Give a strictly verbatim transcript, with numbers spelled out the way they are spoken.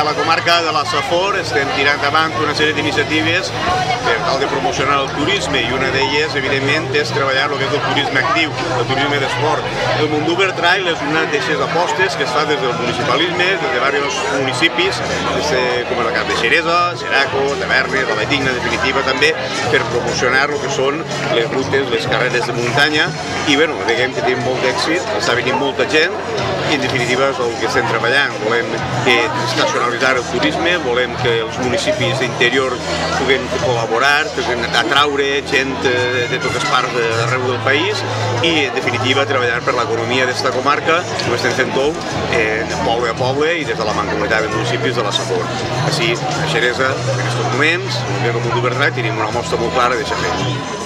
a la comarca de la SAFOR estem tirant davant una sèrie d'iniciatives per tal de promocionar el turisme, i una d'elles, evidentment, és treballar el que és el turisme actiu, el turisme d'esport. El Mondúver Trail és una d'aquestes apostes que es fa des del municipalisme, des de diversos municipis, com en el cas de Xeresa, Xeraco, Tavernes, la Valldigna, en definitiva, també, per promocionar el que són les rutes, les carreres de muntanya, i bé, diguem que tenim molt d'èxit, està venint molta gent, i en definitiva és el que estem treballant. Volem estacionalitzar el turisme, volem que els municipis d'interior puguem col·laborar, puguem atraure gent de totes parts d'arreu del país i, en definitiva, treballar per l'economia d'esta comarca, que ho estem fent tot, poble a poble i des de la mancomunitat de municipis de la SAFOR. Així, a Xeresa, en aquests moments, en el Mondúver Trail, tenim una mostra molt clara d'això.